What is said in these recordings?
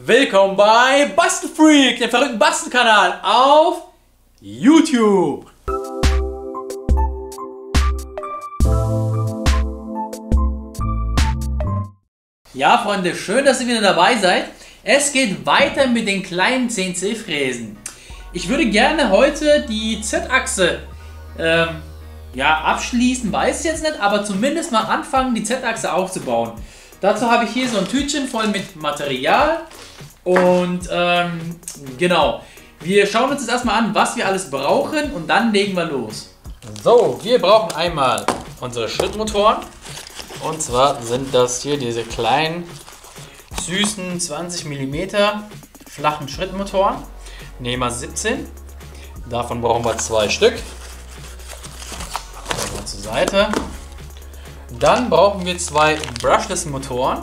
Willkommen bei Bastel Freak, dem verrückten Bastelkanal auf YouTube. Ja Freunde, schön, dass ihr wieder dabei seid. Es geht weiter mit den kleinen CNC-Fräsen. Ich würde gerne heute die Z-Achse abschließen, weiß ich jetzt nicht, aber zumindest mal anfangen, die Z-Achse aufzubauen. Dazu habe ich hier so ein Tütchen voll mit Material. Und genau, wir schauen uns jetzt erstmal an, was wir alles brauchen und dann legen wir los. So, wir brauchen einmal unsere Schrittmotoren. Und zwar sind das hier diese kleinen, süßen 20 mm flachen Schrittmotoren. Nema 17. Davon brauchen wir 2 Stück. Das machen wir zur Seite. Dann brauchen wir 2 Brushless-Motoren.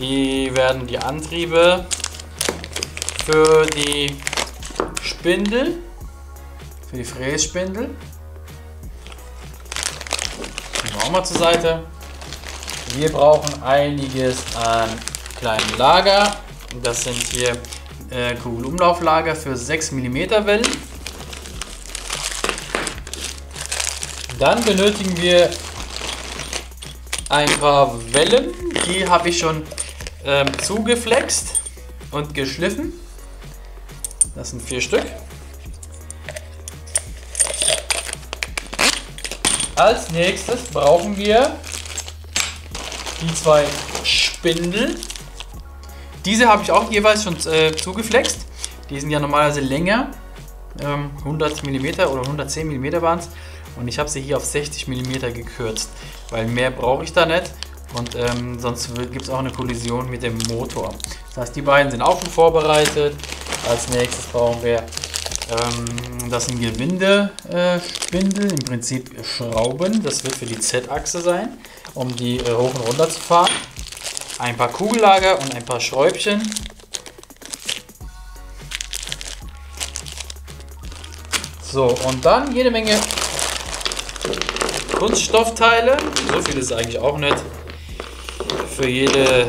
Die werden die Antriebe für die Spindel, für die Frässpindel. Die machen wir zur Seite. Wir brauchen einiges an kleinen Lager. Das sind hier Kugelumlauflager für 6 mm Wellen. Dann benötigen wir ein paar Wellen, die habe ich schon zugeflext und geschliffen. Das sind 4 Stück. Als nächstes brauchen wir die 2 Spindel. Diese habe ich auch jeweils schon zugeflext. Die sind ja normalerweise länger, 100 mm oder 110 mm waren es. Und ich habe sie hier auf 60 mm gekürzt, weil mehr brauche ich da nicht und sonst gibt es auch eine Kollision mit dem Motor. Das heißt, die beiden sind auch schon vorbereitet. Als nächstes brauchen wir, das sind Gewindespindel, im Prinzip Schrauben. Das wird für die Z-Achse sein, um die hoch und runter zu fahren. Ein paar Kugellager und ein paar Schräubchen. So, und dann jede Menge Kunststoffteile, so viel ist eigentlich auch nicht. Für jede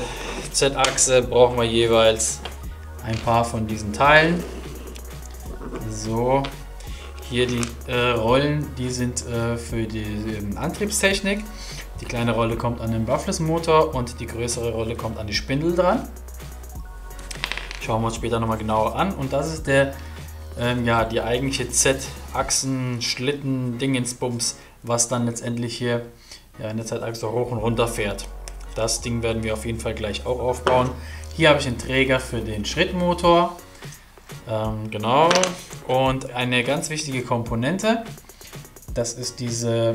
Z-Achse brauchen wir jeweils ein paar von diesen Teilen. So, hier die Rollen, die sind für die Antriebstechnik. Die kleine Rolle kommt an den Brushless-Motor und die größere Rolle kommt an die Spindel dran. Schauen wir uns später nochmal genauer an. Und das ist der, die eigentliche Z-Achsen-Schlitten-Dingensbums, was dann letztendlich hier in der Z-Achse hoch und runter fährt. Das Ding werden wir auf jeden Fall gleich auch aufbauen. Hier habe ich einen Träger für den Schrittmotor. Genau. Und eine ganz wichtige Komponente, das ist diese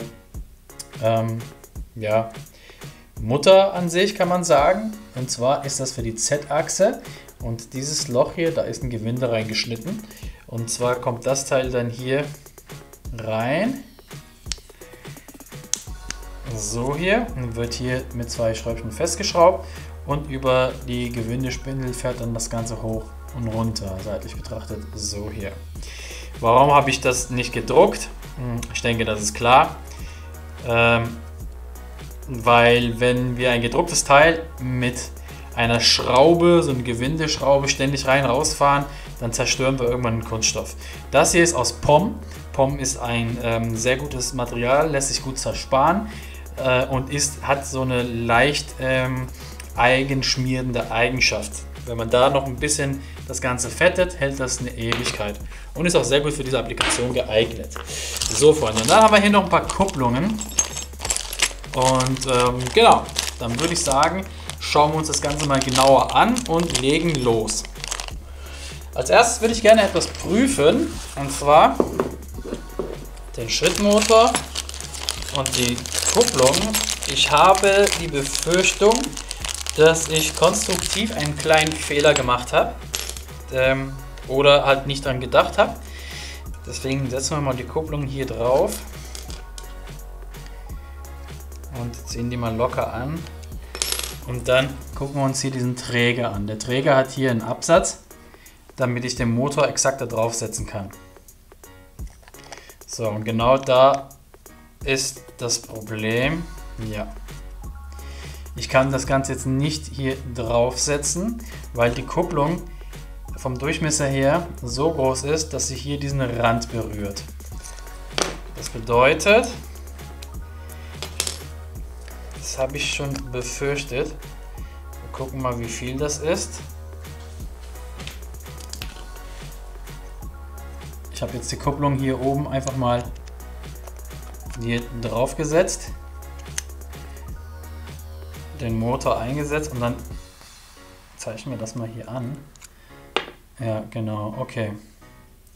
Mutter an sich, kann man sagen. Und zwar ist das für die Z-Achse. Und dieses Loch hier, da ist ein Gewinde reingeschnitten. Und zwar kommt das Teil dann hier rein. So hier und wird hier mit 2 Schräubchen festgeschraubt und über die Gewindespindel fährt dann das Ganze hoch und runter, seitlich betrachtet, so hier. Warum habe ich das nicht gedruckt? Ich denke, das ist klar, weil wenn wir ein gedrucktes Teil mit einer Schraube, so eine Gewindeschraube, ständig rein rausfahren, dann zerstören wir irgendwann den Kunststoff. Das hier ist aus POM. POM ist ein sehr gutes Material, lässt sich gut zersparen. Und hat so eine leicht eigenschmierende Eigenschaft. Wenn man da noch ein bisschen das Ganze fettet, hält das eine Ewigkeit und ist auch sehr gut für diese Applikation geeignet. So Freunde, dann haben wir hier noch ein paar Kupplungen und genau, dann würde ich sagen, schauen wir uns das Ganze mal genauer an und legen los. Als erstes würde ich gerne etwas prüfen und zwar den Schrittmotor und die Kupplung. Ich habe die Befürchtung, dass ich konstruktiv einen kleinen Fehler gemacht habe oder halt nicht dran gedacht habe. Deswegen setzen wir mal die Kupplung hier drauf und ziehen die mal locker an. Und dann gucken wir uns hier diesen Träger an. Der Träger hat hier einen Absatz, damit ich den Motor exakt da drauf setzen kann. So, und genau da ist das Problem, ja, Ich kann das Ganze jetzt nicht hier draufsetzen, weil die Kupplung vom Durchmesser her so groß ist, dass sie hier diesen Rand berührt. Das bedeutet, das habe ich schon befürchtet. Wir gucken mal, wie viel das ist. Ich habe jetzt die Kupplung hier oben einfach mal hier drauf gesetzt, den Motor eingesetzt und dann zeichnen wir das mal hier an. Ja, genau, okay.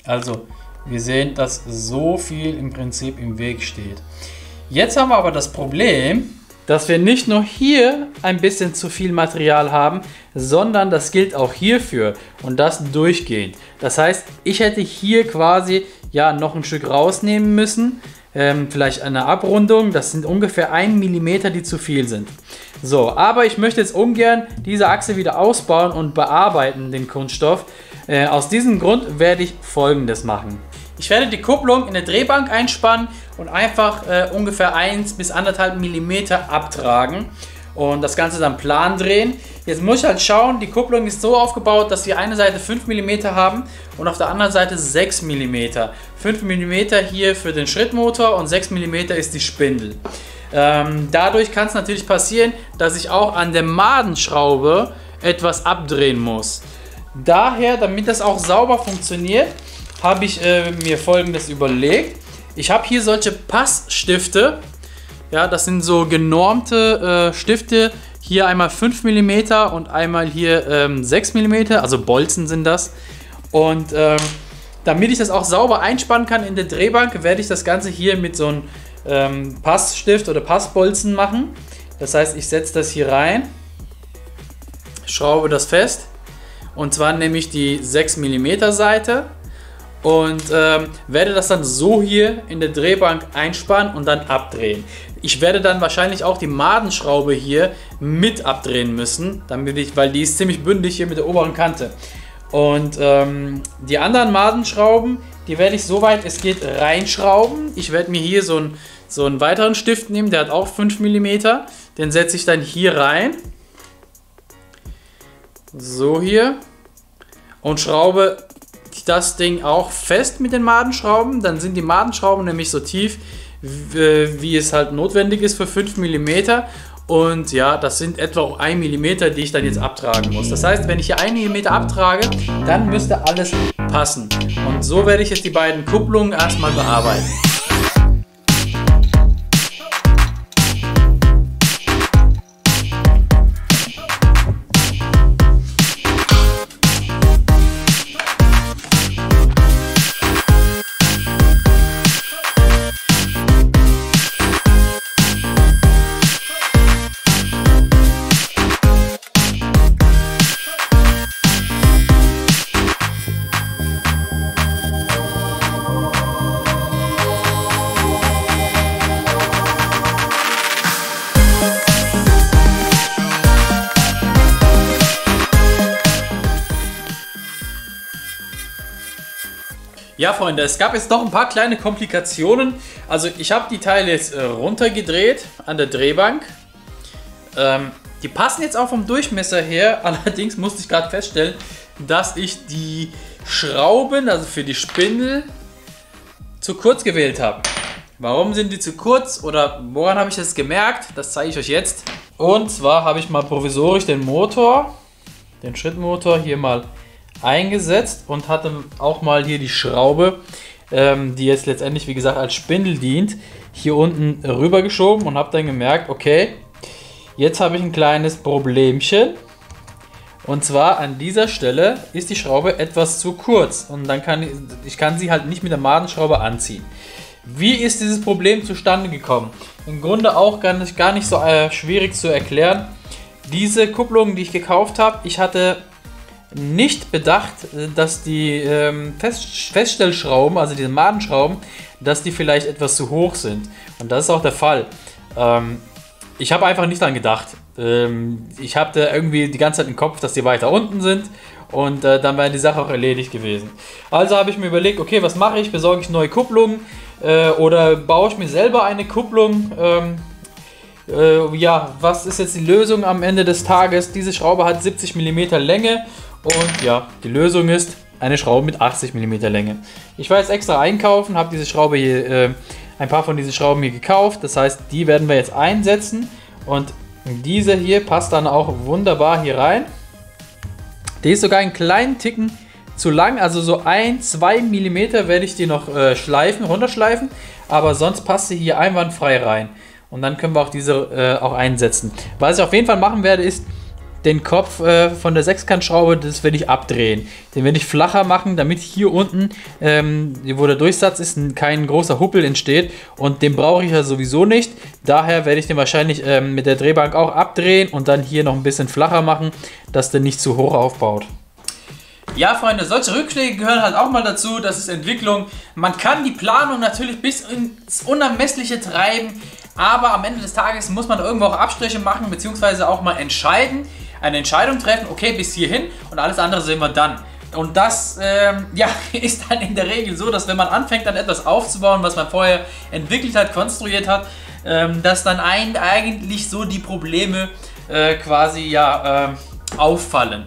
Also, wir sehen, dass so viel im Prinzip im Weg steht. Jetzt haben wir aber das Problem, dass wir nicht nur hier ein bisschen zu viel Material haben, sondern das gilt auch hierfür und das durchgehend. Das heißt, ich hätte hier quasi ja noch ein Stück rausnehmen müssen, vielleicht eine Abrundung, das sind ungefähr 1 mm, die zu viel sind. So, aber ich möchte jetzt ungern diese Achse wieder ausbauen und bearbeiten, den Kunststoff. Aus diesem Grund werde ich Folgendes machen. Ich werde die Kupplung in eine Drehbank einspannen und einfach ungefähr 1 bis 1,5 mm abtragen und das Ganze dann plan drehen. Jetzt muss ich halt schauen, die Kupplung ist so aufgebaut, dass wir eine Seite 5 mm haben und auf der anderen Seite 6 mm. 5 mm hier für den Schrittmotor und 6 mm ist die Spindel. Dadurch kann es natürlich passieren, dass ich auch an der Madenschraube etwas abdrehen muss. Daher, damit das auch sauber funktioniert, habe ich mir Folgendes überlegt. Ich habe hier solche Passstifte. Ja, das sind so genormte Stifte. Hier einmal 5 mm und einmal hier 6 mm, also Bolzen sind das. Und damit ich das auch sauber einspannen kann in der Drehbank, werde ich das Ganze hier mit so einem Passstift oder Passbolzen machen. Das heißt, ich setze das hier rein, schraube das fest und zwar nehme ich die 6 mm Seite und werde das dann so hier in der Drehbank einspannen und dann abdrehen. Ich werde dann wahrscheinlich auch die Madenschraube hier mit abdrehen müssen, damit ich, weil die ist ziemlich bündig hier mit der oberen Kante. Und die anderen Madenschrauben, die werde ich soweit es geht reinschrauben. Ich werde mir hier so einen weiteren Stift nehmen, der hat auch 5 mm. Den setze ich dann hier rein. So hier. Und schraube das Ding auch fest mit den Madenschrauben. Dann sind die Madenschrauben nämlich so tief, wie es halt notwendig ist für 5 mm. Und ja, das sind etwa 1 mm, die ich dann jetzt abtragen muss. Das heißt, wenn ich hier 1 mm abtrage, dann müsste alles passen. Und so werde ich jetzt die beiden Kupplungen erstmal bearbeiten. Ja, Freunde, es gab jetzt noch ein paar kleine Komplikationen. Also ich habe die Teile jetzt runtergedreht an der Drehbank. Die passen jetzt auch vom Durchmesser her. Allerdings musste ich gerade feststellen, dass ich die Schrauben, also für die Spindel, zu kurz gewählt habe. Warum sind die zu kurz oder woran habe ich das gemerkt? Das zeige ich euch jetzt. Und zwar habe ich mal provisorisch den Motor, den Schrittmotor hier mal eingesetzt und hatte auch mal hier die Schraube, die jetzt letztendlich wie gesagt als Spindel dient, hier unten rüber geschoben und habe dann gemerkt, okay, jetzt habe ich ein kleines Problemchen und zwar an dieser Stelle ist die Schraube etwas zu kurz und dann kann ich sie halt nicht mit der Madenschraube anziehen. Wie ist dieses Problem zustande gekommen? Im Grunde auch gar nicht so schwierig zu erklären. Diese Kupplungen, die ich gekauft habe, ich hatte nicht bedacht, dass die Feststellschrauben, also diese Madenschrauben, dass die vielleicht etwas zu hoch sind. Und das ist auch der Fall. Ich habe einfach nicht dran gedacht. Ich habe da irgendwie die ganze Zeit im Kopf, dass die weiter unten sind und dann wäre die Sache auch erledigt gewesen. Also habe ich mir überlegt, okay, was mache ich? Besorge ich neue Kupplungen oder baue ich mir selber eine Kupplung? Ja, was ist jetzt die Lösung am Ende des Tages? Diese Schraube hat 70 mm Länge und ja, die Lösung ist eine Schraube mit 80 mm Länge. Ich war jetzt extra einkaufen, habe diese Schraube hier, ein paar von diesen Schrauben hier gekauft. Das heißt, die werden wir jetzt einsetzen und diese hier passt dann auch wunderbar hier rein. Die ist sogar einen kleinen Ticken zu lang, also so 1-2 mm werde ich die noch schleifen, runterschleifen, aber sonst passt sie hier einwandfrei rein. Und dann können wir auch diese auch einsetzen. Was ich auf jeden Fall machen werde, ist den Kopf von der Sechskantschraube, das werde ich abdrehen. Den werde ich flacher machen, damit hier unten, wo der Durchsatz ist, kein großer Huppel entsteht. Und den brauche ich ja sowieso nicht. Daher werde ich den wahrscheinlich mit der Drehbank auch abdrehen und dann hier noch ein bisschen flacher machen, dass der nicht zu hoch aufbaut. Ja, Freunde, solche Rückschläge gehören halt auch mal dazu. Das ist Entwicklung. Man kann die Planung natürlich bis ins Unermessliche treiben. Aber am Ende des Tages muss man da irgendwo auch Abstriche machen, beziehungsweise auch mal entscheiden, eine Entscheidung treffen, okay, bis hierhin und alles andere sehen wir dann. Und das ja, ist dann in der Regel so, dass wenn man anfängt, dann etwas aufzubauen, was man vorher entwickelt hat, konstruiert hat, dass dann eigentlich so die Probleme quasi ja auffallen.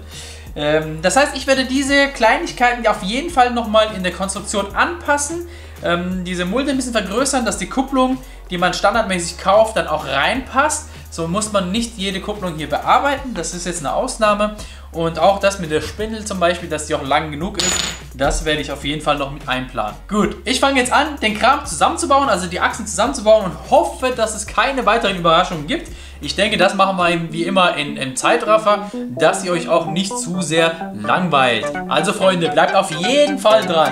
Das heißt, ich werde diese Kleinigkeiten auf jeden Fall nochmal in der Konstruktion anpassen, diese Mulde ein bisschen vergrößern, dass die Kupplung, die man standardmäßig kauft, dann auch reinpasst. So muss man nicht jede Kupplung hier bearbeiten. Das ist jetzt eine Ausnahme. Und auch das mit der Spindel zum Beispiel, dass die auch lang genug ist, das werde ich auf jeden Fall noch mit einplanen. Gut, ich fange jetzt an, den Kram zusammenzubauen, also die Achsen zusammenzubauen und hoffe, dass es keine weiteren Überraschungen gibt. Ich denke, das machen wir wie immer im Zeitraffer, dass ihr euch auch nicht zu sehr langweilt. Also Freunde, bleibt auf jeden Fall dran.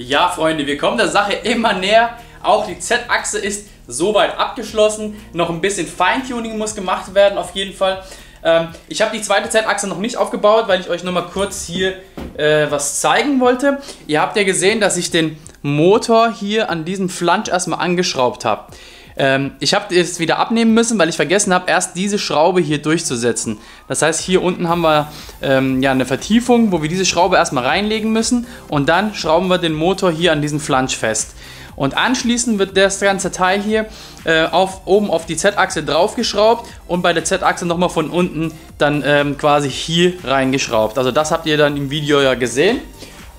Ja, Freunde, wir kommen der Sache immer näher. Auch die Z-Achse ist soweit abgeschlossen. Noch ein bisschen Feintuning muss gemacht werden, auf jeden Fall. Ich habe die zweite Z-Achse noch nicht aufgebaut, weil ich euch noch mal kurz hier was zeigen wollte. Ihr habt ja gesehen, dass ich den Motor hier an diesem Flansch erstmal angeschraubt habe. Ich habe es wieder abnehmen müssen, weil ich vergessen habe, erst diese Schraube hier durchzusetzen. Das heißt, hier unten haben wir ja, eine Vertiefung, wo wir diese Schraube erstmal reinlegen müssen und dann schrauben wir den Motor hier an diesen Flansch fest. Und anschließend wird das ganze Teil hier oben auf die Z-Achse draufgeschraubt und bei der Z-Achse nochmal von unten dann quasi hier reingeschraubt. Also das habt ihr dann im Video ja gesehen.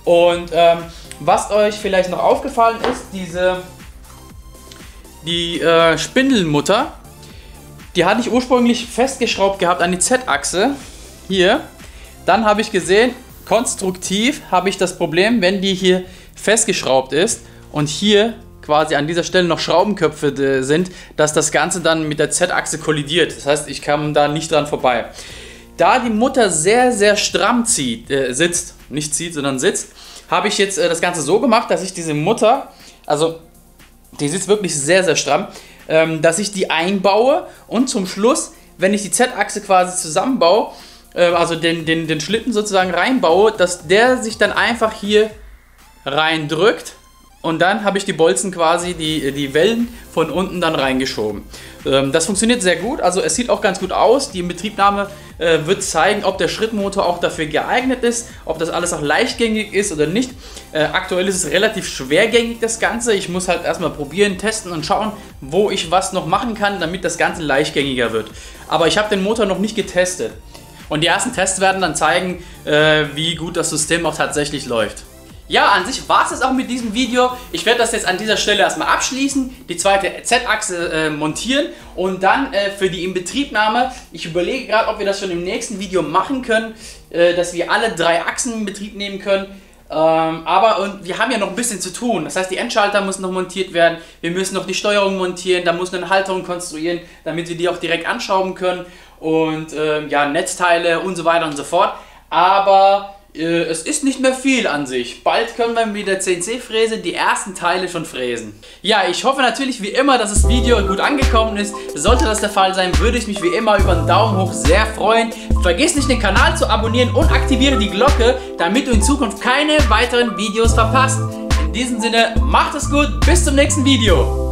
Und was euch vielleicht noch aufgefallen ist, die Spindelmutter, die hatte ich ursprünglich festgeschraubt gehabt an die Z-Achse, hier. Dann habe ich gesehen, konstruktiv habe ich das Problem, wenn die hier festgeschraubt ist und hier quasi an dieser Stelle noch Schraubenköpfe sind, dass das Ganze dann mit der Z-Achse kollidiert. Das heißt, ich kam da nicht dran vorbei. Da die Mutter sehr, sehr stramm sitzt, habe ich jetzt das Ganze so gemacht, dass ich diese Mutter, also die sitzt wirklich sehr, sehr stramm, dass ich die einbaue und zum Schluss, wenn ich die Z-Achse quasi zusammenbaue, also den Schlitten sozusagen reinbaue, dass der sich dann einfach hier reindrückt und dann habe ich die Bolzen quasi, die Wellen von unten dann reingeschoben. Das funktioniert sehr gut, also es sieht auch ganz gut aus. Die Inbetriebnahme wird zeigen, ob der Schrittmotor auch dafür geeignet ist, ob das alles auch leichtgängig ist oder nicht. Aktuell ist es relativ schwergängig, das Ganze. Ich muss halt erstmal probieren, testen und schauen, wo ich was noch machen kann, damit das Ganze leichtgängiger wird. Aber ich habe den Motor noch nicht getestet. Und die ersten Tests werden dann zeigen, wie gut das System auch tatsächlich läuft. Ja, an sich war es das auch mit diesem Video. Ich werde das jetzt an dieser Stelle erstmal abschließen, die zweite Z-Achse montieren und dann für die Inbetriebnahme, ich überlege gerade, ob wir das schon im nächsten Video machen können, dass wir alle drei Achsen in Betrieb nehmen können. Aber wir haben ja noch ein bisschen zu tun. Das heißt, die Endschalter müssen noch montiert werden, wir müssen noch die Steuerung montieren, da muss eine Halterung konstruieren, damit wir die auch direkt anschrauben können und ja, Netzteile und so weiter und so fort. Aber Es ist nicht mehr viel an sich. Bald können wir mit der CNC-Fräse die ersten Teile schon fräsen. Ja, ich hoffe natürlich wie immer, dass das Video gut angekommen ist. Sollte das der Fall sein, würde ich mich wie immer über einen Daumen hoch sehr freuen. Vergiss nicht, den Kanal zu abonnieren und aktiviere die Glocke, damit du in Zukunft keine weiteren Videos verpasst. In diesem Sinne, macht es gut, bis zum nächsten Video.